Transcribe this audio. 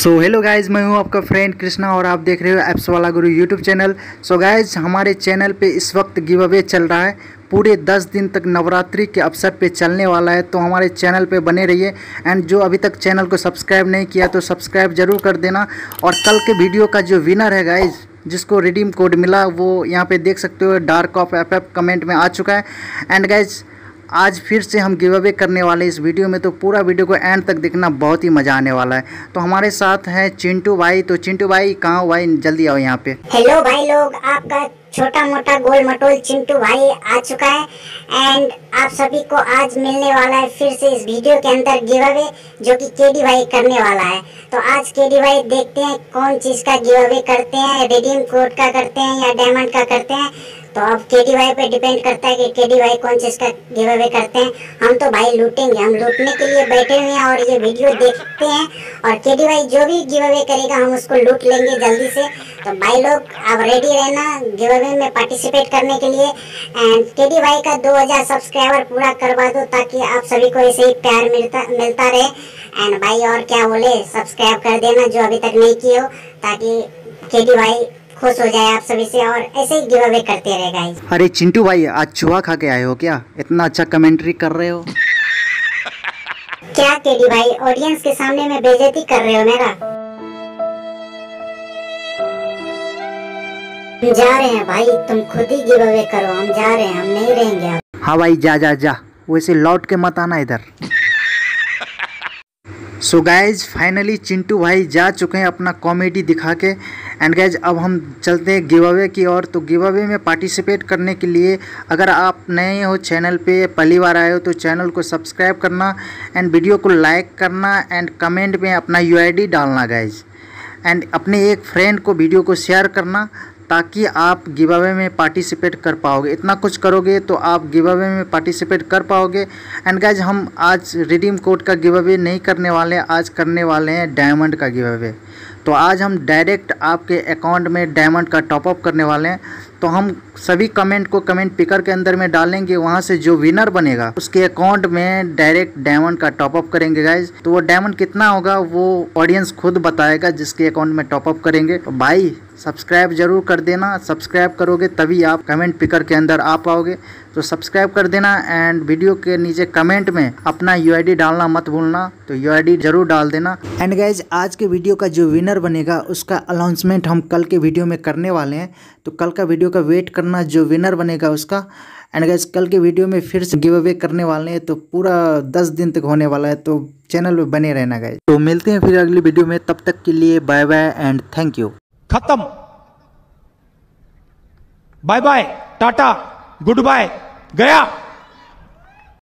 So hello guys, मैं हूं आपका फ्रेंड कृष्णा और आप देख रहे हो एप्स वाला गुरु यूट्यूब चैनल। सो गाइज, हमारे चैनल पे इस वक्त गिव अवे चल रहा है, पूरे 10 दिन तक नवरात्रि के अवसर पे चलने वाला है। तो हमारे चैनल पे बने रहिए एंड जो अभी तक चैनल को सब्सक्राइब नहीं किया तो सब्सक्राइब जरूर कर देना। और कल के वीडियो का जो विनर है गाइज, जिसको रिडीम कोड मिला, वो यहाँ पे देख सकते हो, डार्क ऑफ एप कमेंट में आ चुका है। एंड गाइज, आज फिर से हम गिव अवे करने वाले इस वीडियो में, तो पूरा वीडियो को एंड तक देखना, बहुत ही मज़ा आने वाला है। तो हमारे साथ हैं चिंटू भाई। तो चिंटू भाई कहाँ हो भाई, जल्दी आओ यहाँ पे। हेलो भाई लोग, आपका छोटा मोटा गोल मटोल चिंटू भाई आ चुका है एंड आप सभी को आज मिलने वाला है फिर से इस वीडियो के अंदर गिव अवे, जो कि केडी भाई करने वाला है। तो आज केडी भाई देखते हैं कौन चीज़ का गिव अवे करते हैं, रिडीम कोड का करते हैं या डायमंड का करते हैं। तो अब केडी भाई पे डिपेंड करता है कि केडी भाई कौन चीज़ का गिव अवे करते हैं। हम तो भाई लूटेंगे, हम लूटने के लिए बैठे हुए हैं और ये वीडियो देखते हैं, और केडी भाई जो भी गिव अवे करेगा हम उसको लूट लेंगे जल्दी से। तो भाई लोग आप रेडी रहना गिव अवे में पार्टिसिपेट करने के लिए। एंड केडी भाई का 2000 सब्सक्राइबर पूरा करवा दो ताकि आप सभी को ऐसे ही प्यार मिलता रहे। एंड भाई और क्या बोले, सब्सक्राइब कर देना जो अभी तक नहीं किए हो, ताकि केडी भाई खुश हो जाए आप सभी से और ऐसे ही गिव अवे करते रहे गाइस। अरे चिंटू भाई, आज चूहा खा के आए हो क्या, इतना अच्छा कमेंट्री कर रहे हो? क्या केडी भाई, ऑडियंस के सामने में बेइज्जती कर रहे हो मेरा? हम जा रहे हैं भाई, तुम खुद ही गिव अवे करो, हम जा रहे हैं, हम नहीं रहेंगे। हाँ भाई, जा जा जा, वैसे लौट के मत आना इधर। सो गाइज, फाइनली चिंटू भाई जा चुके हैं अपना कॉमेडी दिखा के। एंड गाइज, अब हम चलते हैं गिव अवे की ओर। तो गिव अवे में पार्टिसिपेट करने के लिए, अगर आप नए हो चैनल पे, पहली बार आए हो, तो चैनल को सब्सक्राइब करना एंड वीडियो को लाइक करना एंड कमेंट में अपना यूआईडी डालना गाइज। एंड अपने एक फ्रेंड को वीडियो को शेयर करना ताकि आप गिव अवे में पार्टिसिपेट कर पाओगे। इतना कुछ करोगे तो आप गिव अवे में पार्टिसिपेट कर पाओगे। एंड गाइज, हम आज रिडीम कोड का गिव अवे नहीं करने वाले, आज करने वाले हैं डायमंड का गिव अवे। तो आज हम डायरेक्ट आपके अकाउंट में डायमंड का टॉपअप करने वाले हैं। तो हम सभी कमेंट को कमेंट पिकर के अंदर में डालेंगे, वहाँ से जो विनर बनेगा उसके अकाउंट में डायरेक्ट डायमंड का टॉपअप करेंगे गाइज। तो वो डायमंड कितना होगा वो ऑडियंस खुद बताएगा जिसके अकाउंट में टॉपअप करेंगे। तो भाई सब्सक्राइब जरूर कर देना, सब्सक्राइब करोगे तभी आप कमेंट पिकर के अंदर आ पाओगे। तो सब्सक्राइब कर देना एंड वीडियो के नीचे कमेंट में अपना यूआईडी डालना मत भूलना, तो यूआईडी जरूर डाल देना। एंड गाइज, आज के वीडियो का जो विनर बनेगा उसका अनाउंसमेंट हम कल के वीडियो में करने वाले हैं, तो कल का वीडियो का वेट करना, जो विनर बनेगा उसका। एंड गाइज, कल के वीडियो में फिर से गिव अवे करने वाले हैं, तो पूरा 10 दिन तक होने वाला है, तो चैनल पे बने रहना गाइज। तो मिलते हैं फिर अगली वीडियो में, तब तक के लिए bye bye and thank you. खत्म, bye bye, tata, goodbye, गया।